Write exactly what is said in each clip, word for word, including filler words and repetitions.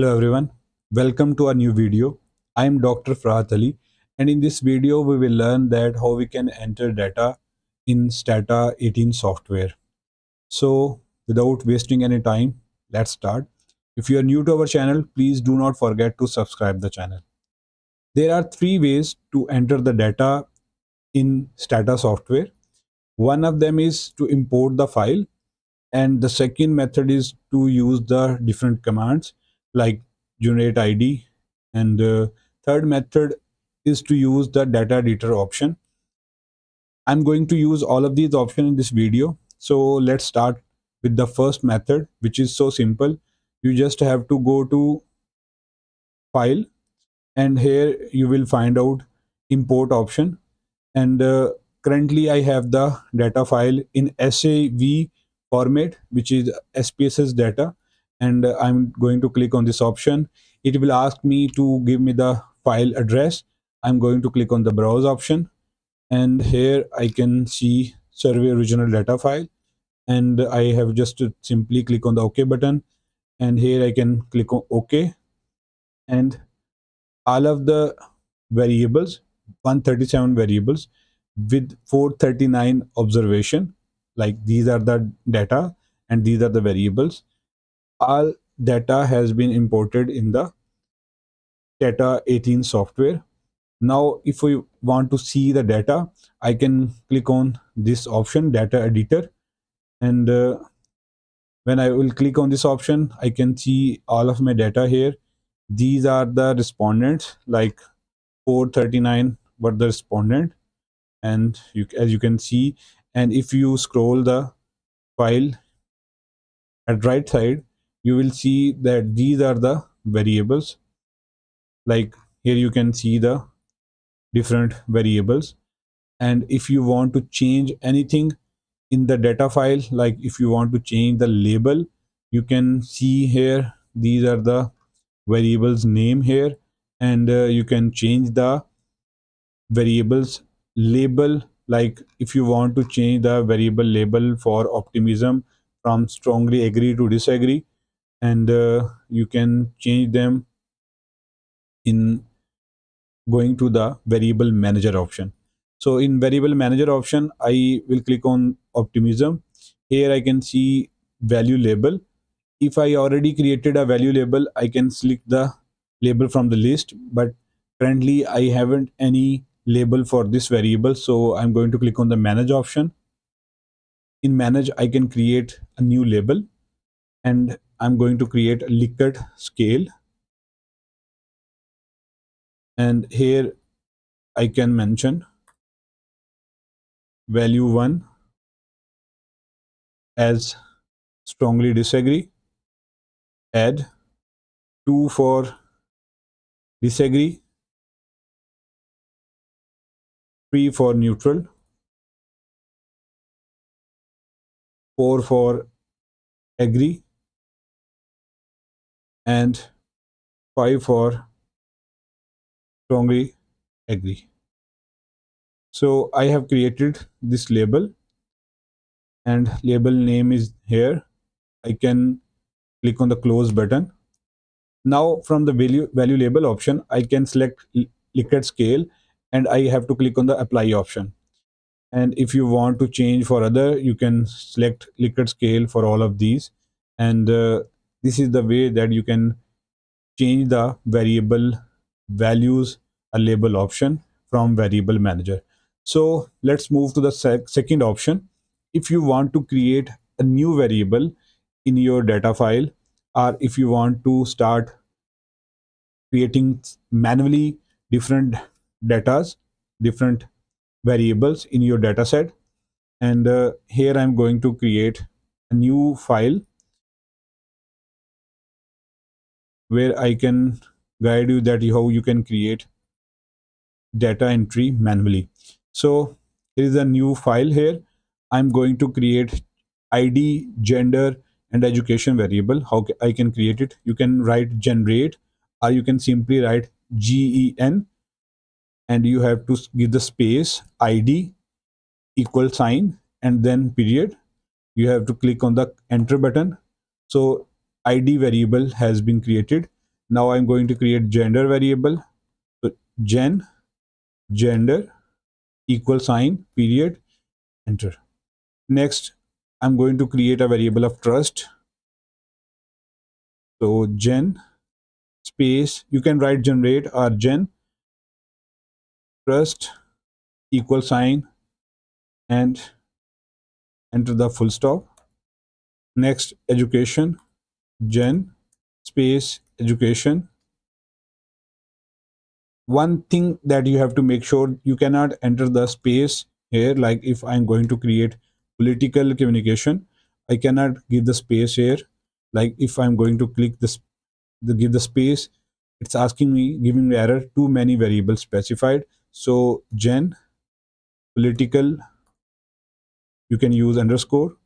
Hello everyone, welcome to our new video. I am Doctor Farhat Ali, and in this video we will learn that how we can enter data in Stata eighteen software. So without wasting any time, let's start. If you are new to our channel, please do not forget to subscribe the channel. There are three ways to enter the data in Stata software. One of them is to import the file, and the second method is to use the different commands like generate I D, and the third method is to use the data editor option. I'm going to use all of these options in this video. So let's start with the first method, which is so simple. You just have to go to file, and here you will find out import option, and uh, currently I have the data file in S A V format, which is S P S S data, and uh, I'm going to click on this option. It will ask me to give me the file address. I'm going to click on the browse option, and here I can see survey original data file, and I have just to simply click on the OK button, and here I can click on OK, and all of the variables, one hundred thirty-seven variables with four hundred thirty-nine observation, like these are the data and these are the variables. All data has been imported in the Stata eighteen software. Now if we want to see the data, I can click on this option, data editor, and uh, when I will click on this option, I can see all of my data here. These are the respondents, like four hundred thirty-nine were the respondent, and you, as you can see, and if you scroll the file at right side, you will see that these are the variables. Like here you can see the different variables, and if you want to change anything in the data file, like if you want to change the label, you can see here these are the variables name here, and uh, you can change the variables label, like if you want to change the variable label for optimism from strongly agree to disagree, and uh, you can change them in going to the variable manager option. So in variable manager option, I will click on optimism. Here I can see value label. If I already created a value label, I can select the label from the list, but currently I haven't any label for this variable, so I'm going to click on the manage option. In manage, I can create a new label, and I'm going to create a Likert scale, and here I can mention value one as strongly disagree, add two for disagree, three for neutral, four for agree, and five for strongly agree. So I have created this label, and label name is here. I can click on the close button. Now from the value value label option, I can select Likert scale, and I have to click on the apply option. And if you want to change for other, you can select Likert scale for all of these, and uh, this is the way that you can change the variable values a label option from variable manager. So let's move to the sec second option. If you want to create a new variable in your data file, or if you want to start creating manually different datas, different variables in your data set, and uh, here I'm going to create a new file where I can guide you that how you can create data entry manually. So here is a new file. Here I'm going to create I D, gender, and education variable. How I can create it? You can write generate, or you can simply write gen, and you have to give the space I D equal sign and then period. You have to click on the enter button. So I D variable has been created. Now I'm going to create gender variable. So gen, gender, equal sign, period, enter. Next, I'm going to create a variable of trust. So gen space, you can write generate or gen trust equal sign and enter the full stop. Next, education, gen space education. One thing that you have to make sure, you cannot enter the space here. Like if I'm going to create political communication, I cannot give the space here. Like if I'm going to click this, the give the space, it's asking me, giving me error, too many variables specified. So gen political, you can use underscore,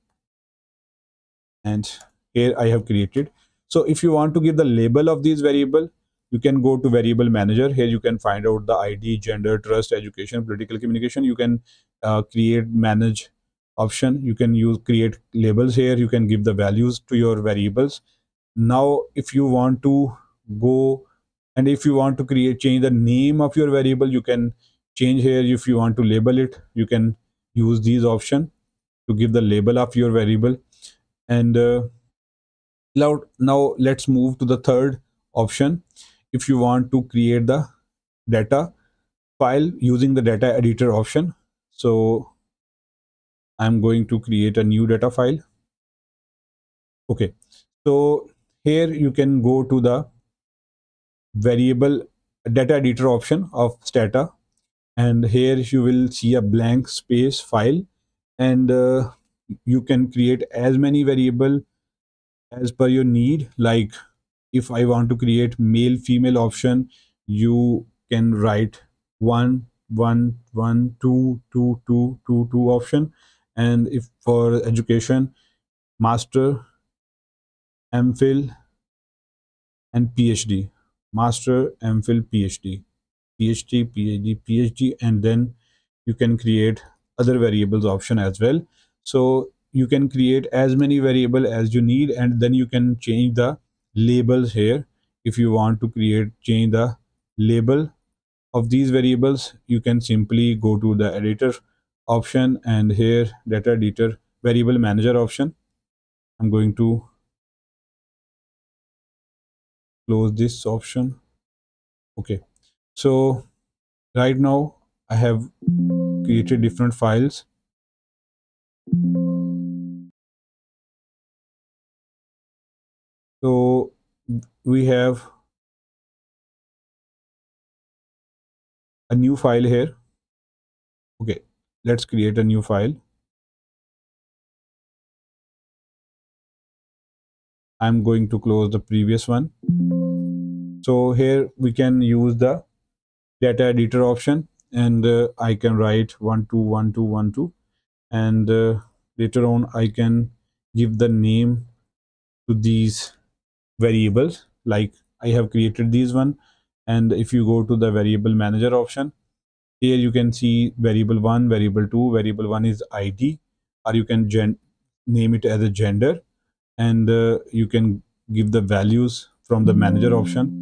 and here I have created. So if you want to give the label of these variable, you can go to variable manager. Here you can find out the I D, gender, trust, education, political communication. You can uh, create manage option. You can use create labels here. You can give the values to your variables. Now if you want to go and if you want to create change the name of your variable, you can change here. If you want to label it, you can use these option to give the label of your variable. And uh, now let's move to the third option. If you want to create the data file using the data editor option, so I'm going to create a new data file. Okay, so here you can go to the variable data editor option of Stata, and here you will see a blank space file, and uh, you can create as many variable as per your need. Like if I want to create male female option, you can write one one one two two two two two option. And if for education, master, MPhil and PhD, master, MPhil, PhD, PhD, PhD, PhD, and then you can create other variables option as well. So you can create as many variable as you need, and then you can change the labels here. If you want to create change the label of these variables, you can simply go to the editor option, and here data editor variable manager option. I'm going to close this option. Okay, so right now I have created different files. So we have a new file here. Okay, let's create a new file. I'm going to close the previous one. So here we can use the data editor option, and uh, I can write one two one two one two, and uh, later on I can give the name to these variables. Like I have created these one, and if you go to the variable manager option, here you can see variable one, variable two. Variable one is I D, or you can gen name it as a gender, and uh, you can give the values from the manager option.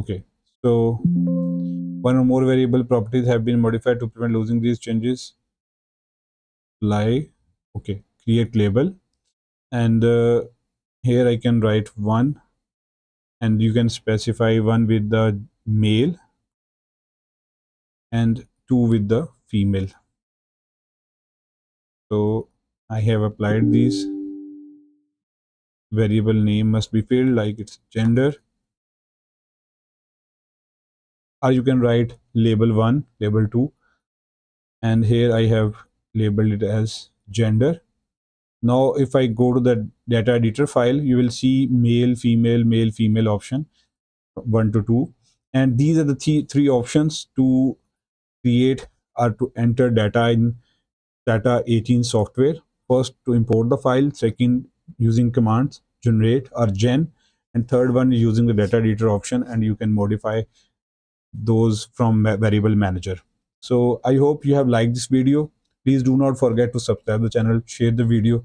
Okay, so one or more variable properties have been modified to prevent losing these changes. Apply. Okay, create label, and uh, here I can write one, and you can specify one with the male and two with the female. So I have applied these. Variable name must be filled, like it's gender, or you can write label one, label two, and here I have labeled it as gender. Now if I go to the data editor file, you will see male, female, male, female option one to two, and these are the th three options to create or to enter data in Stata eighteen software. First, to import the file. Second, using commands generate or gen, and third one using the data editor option, and you can modify those from variable manager. So I hope you have liked this video. Please do not forget to subscribe the channel, share the video.